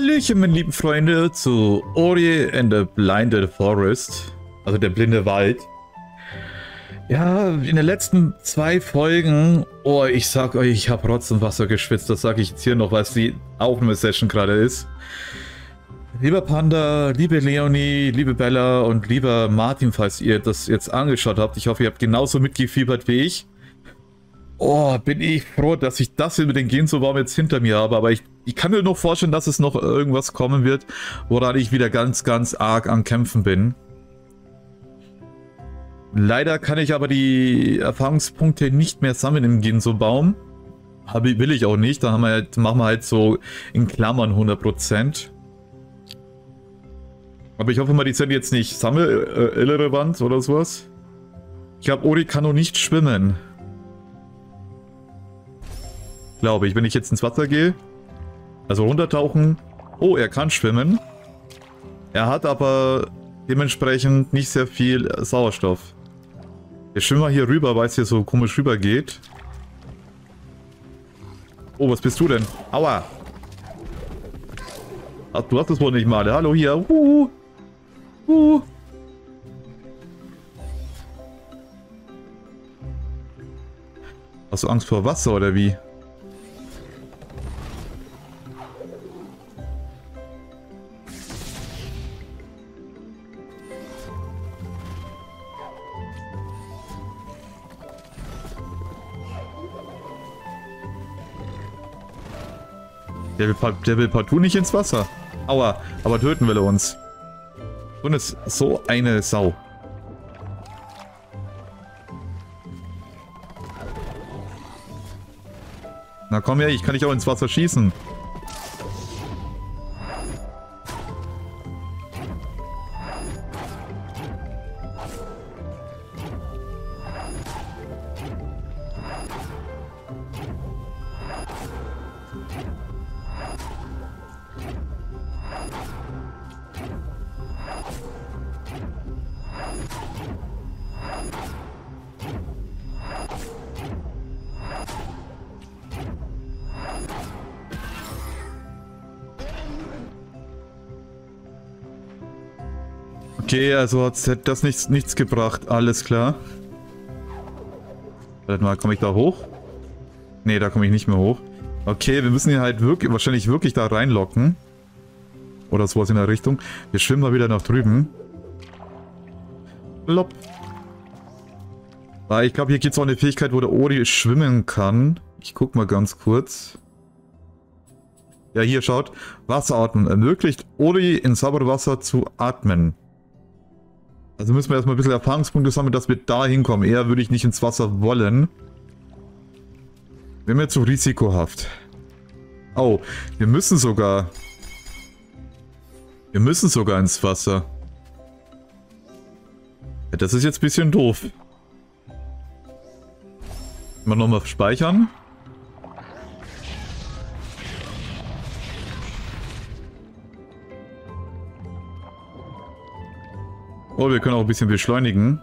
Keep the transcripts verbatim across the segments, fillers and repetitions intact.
Hallöchen, meine lieben Freunde, zu Ori and the Blind Forest, also der blinde Wald. Ja, in den letzten zwei Folgen, oh, ich sag euch, ich habe Rotz und Wasser geschwitzt, das sage ich jetzt hier noch, weil es die Aufnahmesession gerade ist. Lieber Panda, liebe Leonie, liebe Bella und lieber Martin, falls ihr das jetzt angeschaut habt, ich hoffe, ihr habt genauso mitgefiebert wie ich. Oh, bin ich froh, dass ich das hier mit dem Ginso-Baum jetzt hinter mir habe. Aber ich, ich kann mir noch vorstellen, dass es noch irgendwas kommen wird, woran ich wieder ganz, ganz arg am Kämpfen bin. Leider kann ich aber die Erfahrungspunkte nicht mehr sammeln im Ginso-Baum. Habe, will ich auch nicht. Da haben wir halt, machen wir halt so in Klammern hundert Prozent. Aber ich hoffe mal, die sind jetzt nicht sammelirrelevant äh, oder sowas. Ich glaube, Ori kann noch nicht schwimmen. Glaube ich, wenn ich jetzt ins Wasser gehe, also runtertauchen. Oh, er kann schwimmen. Er hat aber dementsprechend nicht sehr viel Sauerstoff. Wir schwimmen mal hier rüber, weil es hier so komisch rüber geht. Oh, was bist du denn? Aua! Ach, du hast das wohl nicht mal. Hallo hier. Uh, uh. Hast du Angst vor Wasser oder wie? Der will, der will partout nicht ins Wasser. Aua, aber töten will er uns. Und ist so eine Sau. Na komm her, ich kann dich auch ins Wasser schießen. Okay, also hat das nichts, nichts gebracht. Alles klar. Warte mal, komme ich da hoch? Ne, da komme ich nicht mehr hoch. Okay, wir müssen ihn halt wirklich, wahrscheinlich wirklich da reinlocken. Oder sowas in der Richtung. Wir schwimmen mal wieder nach drüben. Plopp. Ich glaube, hier gibt es auch eine Fähigkeit, wo der Ori schwimmen kann. Ich guck mal ganz kurz. Ja, hier schaut. Wasseratmen. Ermöglicht Ori in sauberem Wasser zu atmen. Also müssen wir erstmal ein bisschen Erfahrungspunkte sammeln, dass wir da hinkommen. Eher würde ich nicht ins Wasser wollen. Wäre mir zu risikohaft. Oh, wir müssen sogar... Wir müssen sogar ins Wasser. Ja, das ist jetzt ein bisschen doof. Mal nochmal speichern. Oh, wir können auch ein bisschen beschleunigen.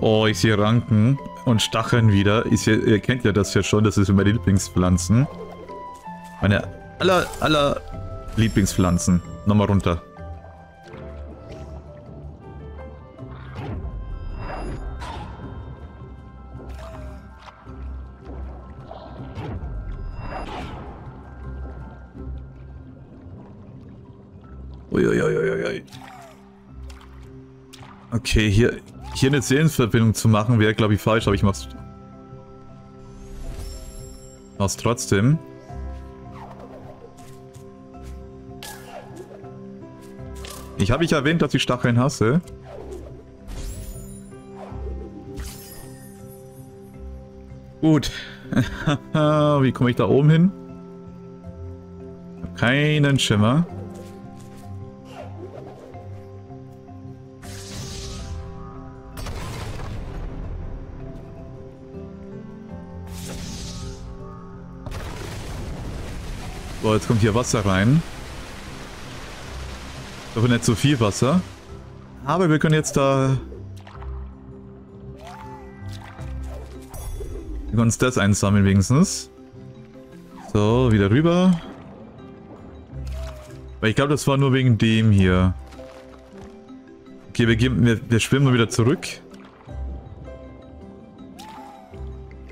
Oh, ich sehe Ranken und Stacheln wieder. Ich sehe, ihr kennt ja das ja schon, das ist meine Lieblingspflanzen. Meine aller, aller Lieblingspflanzen. Nochmal runter. Uiuiuiui. Okay, hier, hier eine Seelenverbindung zu machen, wäre, glaube ich, falsch, aber ich mach's. Mach's trotzdem. Ich habe ich erwähnt, dass ich Stacheln hasse. Gut. Wie komme ich da oben hin? Ich habe keinen Schimmer. Boah, jetzt kommt hier Wasser rein. Doch nicht so viel Wasser. Aber wir können jetzt da... Wir können uns das einsammeln wenigstens. So, wieder rüber. Weil ich glaube, das war nur wegen dem hier. Okay, wir, gehen, wir, wir schwimmen mal wieder zurück.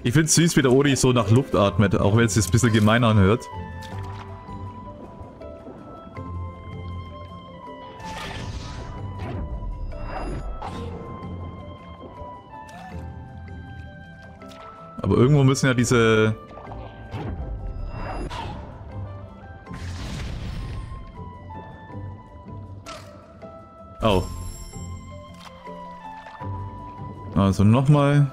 Ich finde es süß, wie der Ori so nach Luft atmet, auch wenn es jetzt ein bisschen gemein anhört. Aber irgendwo müssen ja diese... Oh. Also nochmal.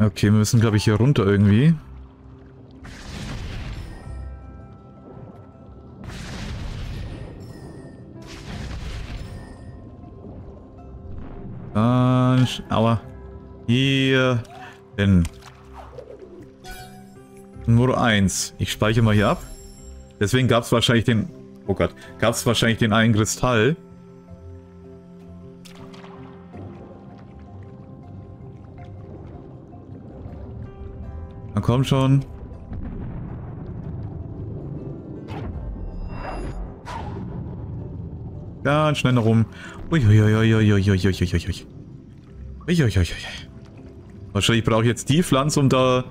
Okay, wir müssen, glaube ich, hier runter irgendwie. Dann, aua. Hier hin. Nummer eins. Ich speichere mal hier ab. Deswegen gab es wahrscheinlich den... Oh Gott. Gab es wahrscheinlich den einen Kristall. Komm schon. Ganz schnell nach oben. Wahrscheinlich brauche ich jetzt die Pflanze, um da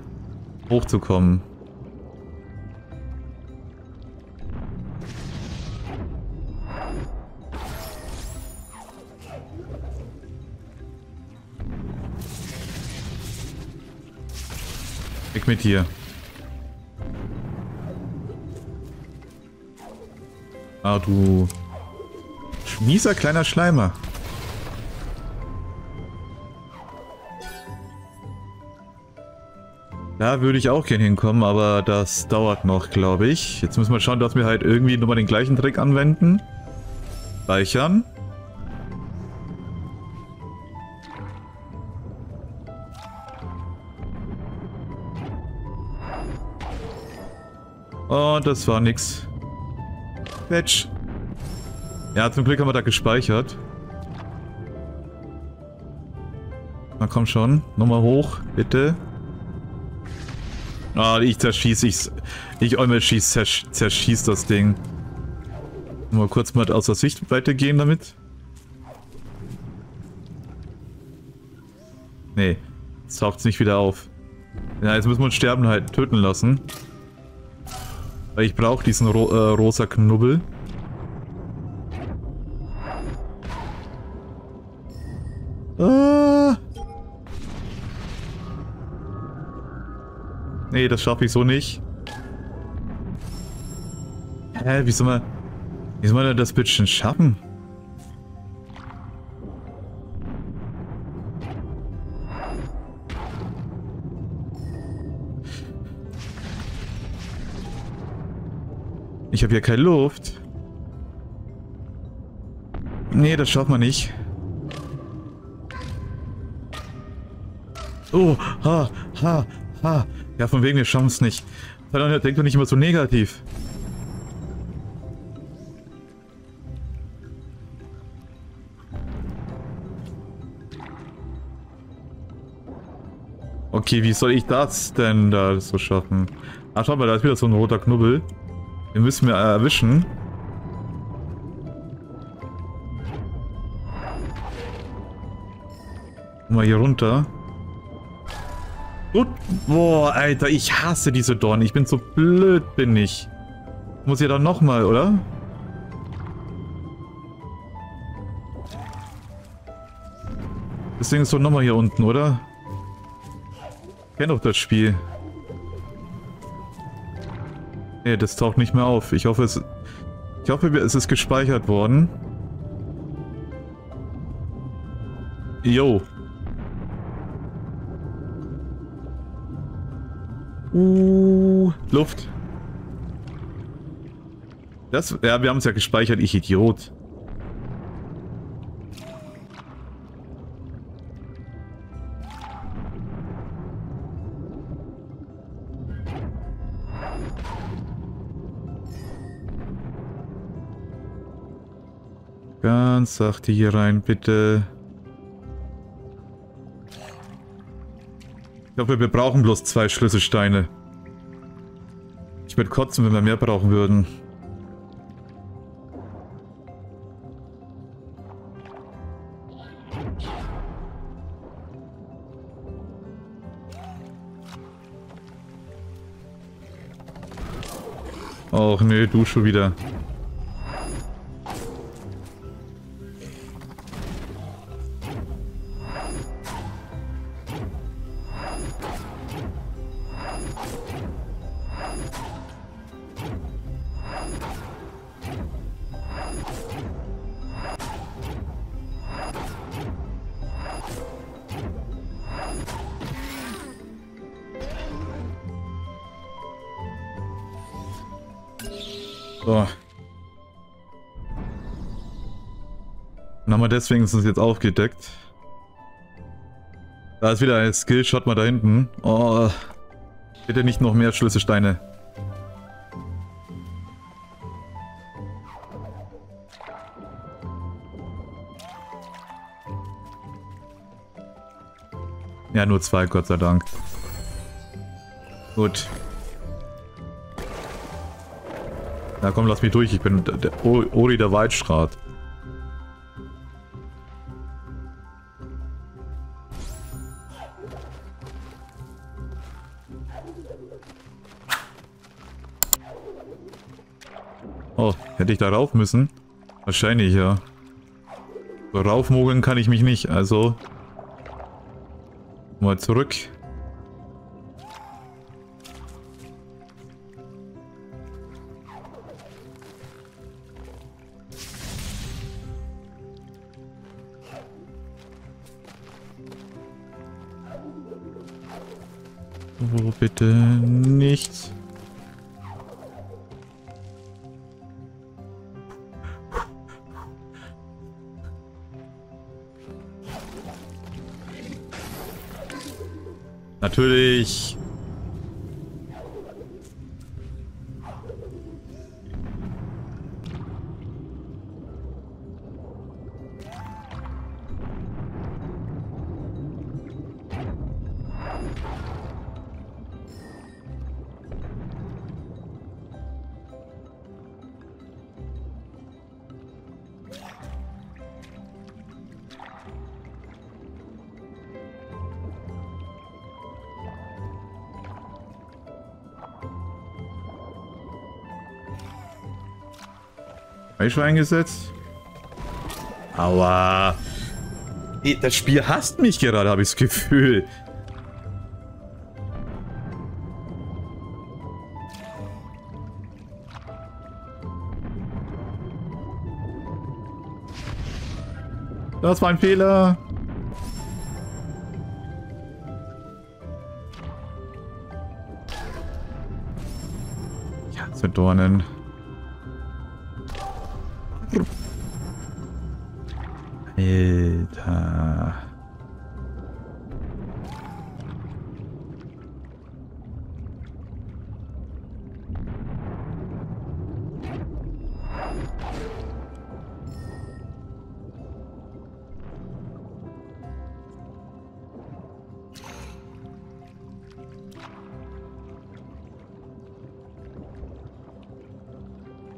hochzukommen. Mit dir. Ah, du mieser kleiner Schleimer. Da würde ich auch gerne hinkommen, aber das dauert noch, glaube ich. Jetzt müssen wir schauen, dass wir halt irgendwie nochmal den gleichen Trick anwenden. Speichern. Oh, das war nix. Quetsch. Ja, zum Glück haben wir da gespeichert. Na komm schon. Nochmal hoch, bitte. Ah, ich zerschieß, ich... Ich einmal schieß, zersch, zerschieß das Ding. Mal kurz mal aus der Sichtweite gehen damit. Nee. Jetzt taucht's nicht wieder auf. Ja, jetzt müssen wir uns sterben halt töten lassen. Weil ich brauche diesen ro äh, rosa Knubbel. Ah. Nee, das schaffe ich so nicht. Hä, wie soll man... Wie soll man denn das Bitchen schaffen? Ich habe hier keine Luft. Nee, das schafft man nicht. Oh, ha, ha, ha. Ja, von wegen, wir schaffen es nicht. Verdammt, denk doch nicht immer so negativ. Okay, wie soll ich das denn da so schaffen? Ach, schau mal, da ist wieder so ein roter Knubbel. Den müssen wir erwischen. Mal hier runter. Gut. Boah, Alter, ich hasse diese Dornen. Ich bin so blöd, bin ich. Muss ja dann nochmal, oder? Deswegen ist doch nochmal hier unten, oder? Ich kenne doch das Spiel. Ne, das taucht nicht mehr auf. Ich hoffe, es, ich hoffe, es ist gespeichert worden. Jo. Uh, Luft. Das, ja, wir haben es ja gespeichert, ich Idiot. Ganz sachte hier rein, bitte. Ich glaube, wir brauchen bloß zwei Schlüsselsteine. Ich würde kotzen, wenn wir mehr brauchen würden. Och nö, du schon wieder. Deswegen ist es jetzt aufgedeckt. Da ist wieder ein Skillshot mal da hinten. Oh, bitte nicht noch mehr Schlüsselsteine. Ja, nur zwei, Gott sei Dank. Gut. Na komm, lass mich durch. Ich bin der Ori der Weitstrat. Hätte ich da rauf müssen? Wahrscheinlich, ja. So raufmogeln kann ich mich nicht, also... Mal zurück. Oh, bitte nichts. Natürlich. Schon eingesetzt. Aua. Das Spiel hasst mich gerade, habe ich das Gefühl. Das war ein Fehler. Ja, zu Dornen. Alter.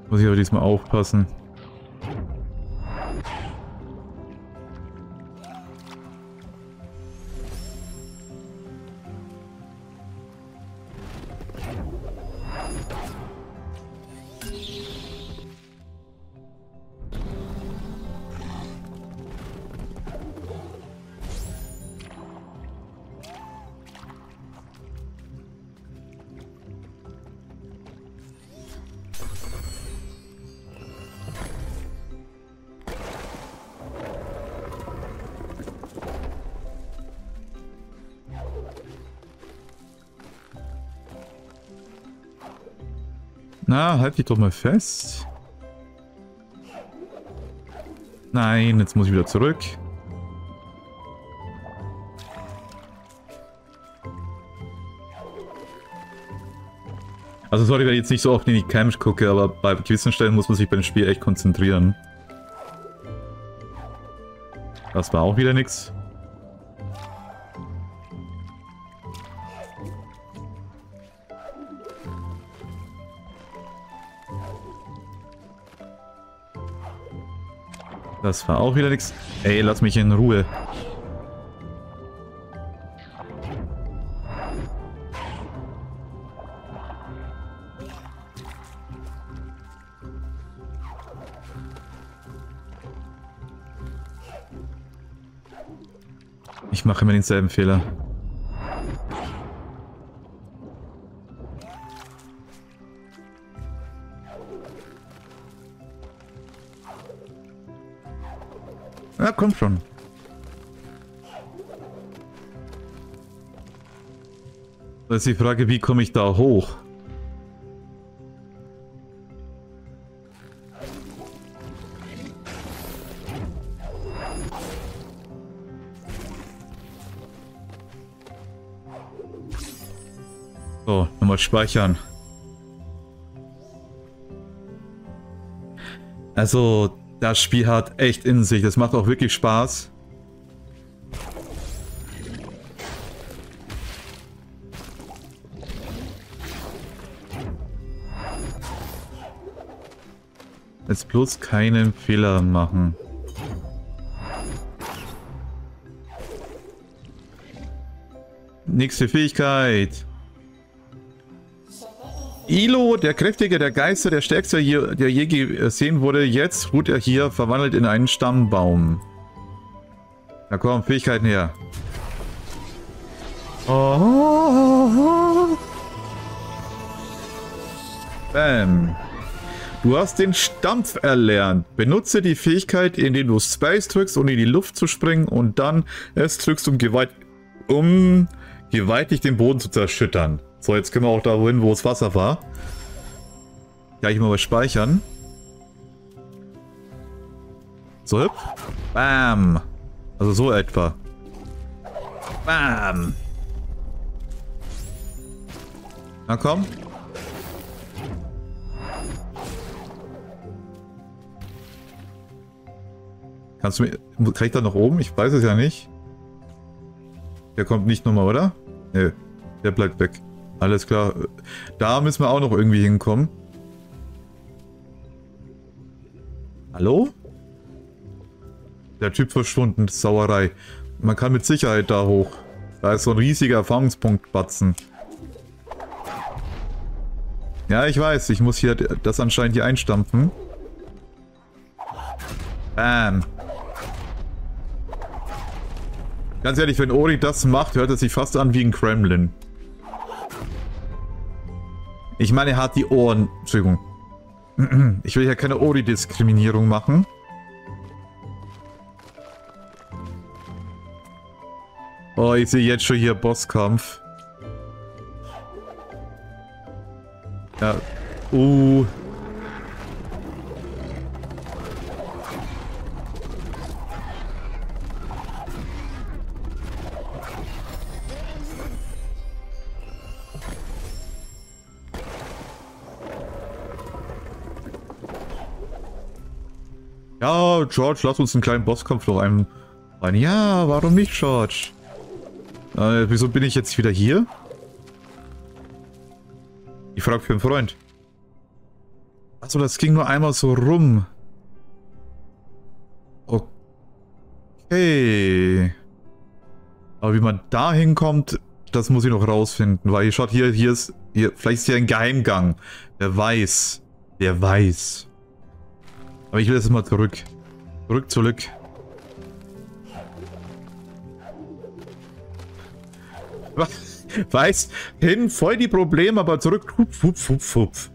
Muss ich aber diesmal aufpassen. Na, halt dich doch mal fest. Nein, jetzt muss ich wieder zurück. Also sorry, wenn ich jetzt nicht so oft in die Cams gucke, aber bei gewissen Stellen muss man sich beim Spiel echt konzentrieren. Das war auch wieder nichts. Das war auch wieder nichts. Ey, lass mich in Ruhe. Ich mache immer denselben Fehler. Na, komm schon. Da ist die Frage, wie komme ich da hoch? So, nochmal speichern. Also, das Spiel hat echt in sich. Das macht auch wirklich Spaß. Jetzt bloß keinen Fehler machen. Nächste Fähigkeit. Ilo, der Kräftige, der Geister, der Stärkste, der je gesehen wurde, jetzt ruht er hier, verwandelt in einen Stammbaum. Da kommen Fähigkeiten her. Oh. Bam. Du hast den Stampf erlernt. Benutze die Fähigkeit, indem du Space drückst, um in die Luft zu springen und dann es drückst, um gewalt, um gewaltig den Boden zu zerschüttern. So, jetzt können wir auch da hin, wo es Wasser war. Gleich mal was speichern. So, hüpf. Bam. Also so etwa. Bam. Na komm. Kannst du mir... Kann ich da noch oben? Ich weiß es ja nicht. Der kommt nicht nochmal, oder? Nö. Der bleibt weg. Alles klar. Da müssen wir auch noch irgendwie hinkommen. Hallo? Der Typ verschwunden. Sauerei. Man kann mit Sicherheit da hoch. Da ist so ein riesiger Erfahrungspunktbatzen. Ja, ich weiß. Ich muss hier das anscheinend hier einstampfen. Bam. Ganz ehrlich, wenn Ori das macht, hört es sich fast an wie ein Kremlin. Ich meine, er hat die Ohren... Entschuldigung. Ich will ja keine Ori-Diskriminierung machen. Oh, ich sehe jetzt schon hier Bosskampf. Ja. Uh. Ja, George, lass uns einen kleinen Bosskampf noch ein... Ja, warum nicht, George? Äh, wieso bin ich jetzt wieder hier? Ich frage für einen Freund. Achso, das ging nur einmal so rum. Okay. Aber wie man da hinkommt, das muss ich noch rausfinden. Weil ihr schaut, hier, hier ist... Hier, vielleicht ist hier ein Geheimgang. Wer weiß. Wer weiß. Aber ich will jetzt mal zurück. Zurück, zurück. Weiß, hin, voll die Probleme, aber zurück. Hupf, hupf, hupf, hupf.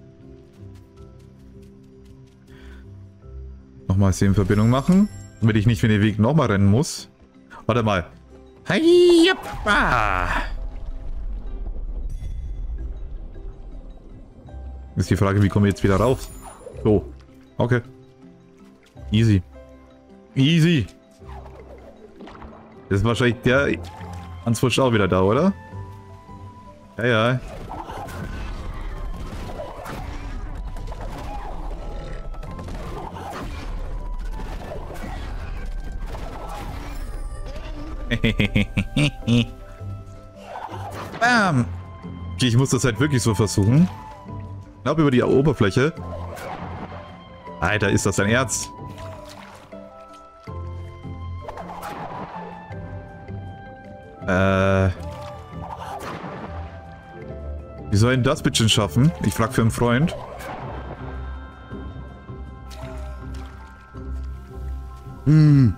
Nochmal sie in Verbindung machen, damit ich nicht für den Weg nochmal rennen muss. Warte mal. Ist die Frage, wie kommen wir jetzt wieder raus? So. Okay. Easy. Easy. Das ist wahrscheinlich der Hanswurst auch wieder da, oder? Ja, ja. Bam. Okay, ich muss das halt wirklich so versuchen. Ich glaube über die Oberfläche. Alter, ist das dein Ernst? Äh. Wie soll denn das bitte schaffen? Ich frag für einen Freund. Hm.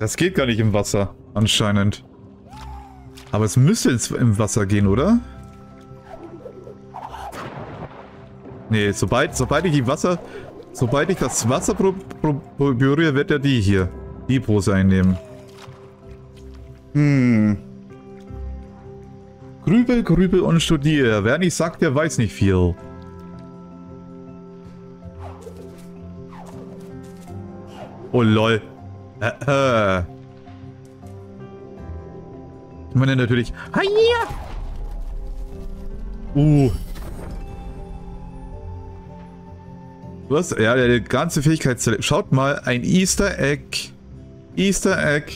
Das geht gar nicht im Wasser, anscheinend. Aber es müsste jetzt im Wasser gehen, oder? Nee, sobald, sobald ich die Wasser... Sobald ich das Wasser berühre, wird er die hier. Die Pose einnehmen. Hm. Grübel, grübel und studiere. Wer nicht sagt, der weiß nicht viel. Oh lol. Äh, äh. Ich meine natürlich... Uh. Du hast... Ja, der ganze Fähigkeitszelle. Schaut mal, ein Easter Egg. Easter Egg.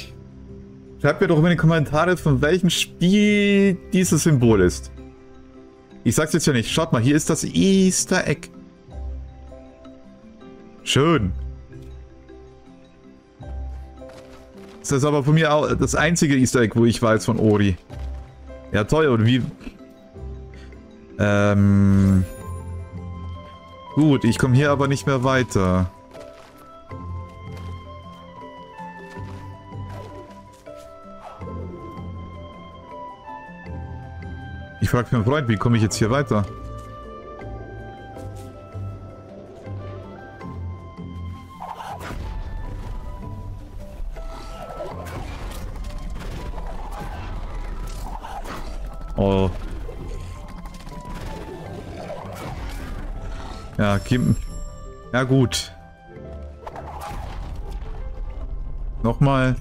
Schreibt mir doch in die Kommentare, von welchem Spiel dieses Symbol ist. Ich sag's jetzt ja nicht. Schaut mal, hier ist das Easter Egg. Schön. Das ist aber von mir auch das einzige Easter Egg, wo ich weiß, von Ori. Ja, toll. Und wie... Ähm... Gut, ich komme hier aber nicht mehr weiter. Ich frage meinen Freund, wie komme ich jetzt hier weiter? Oh. Ja, Kim. Ja, gut. Nochmal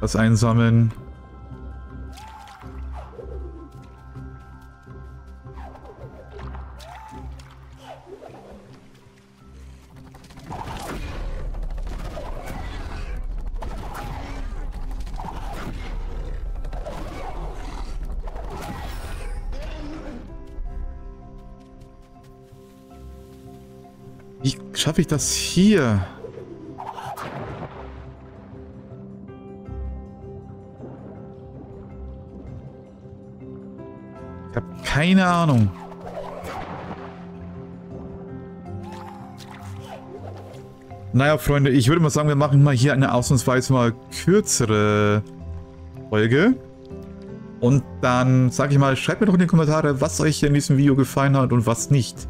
das einsammeln. Wie schaffe ich das hier? Ich habe keine Ahnung. Naja, Freunde, ich würde mal sagen, wir machen mal hier eine ausnahmsweise mal kürzere Folge. Und dann sage ich mal, schreibt mir doch in die Kommentare, was euch in diesem Video gefallen hat und was nicht.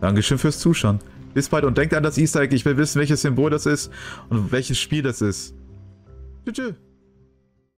Dankeschön fürs Zuschauen. Bis bald und denkt an das Easter Egg. Ich will wissen, welches Symbol das ist und welches Spiel das ist. Tschüss.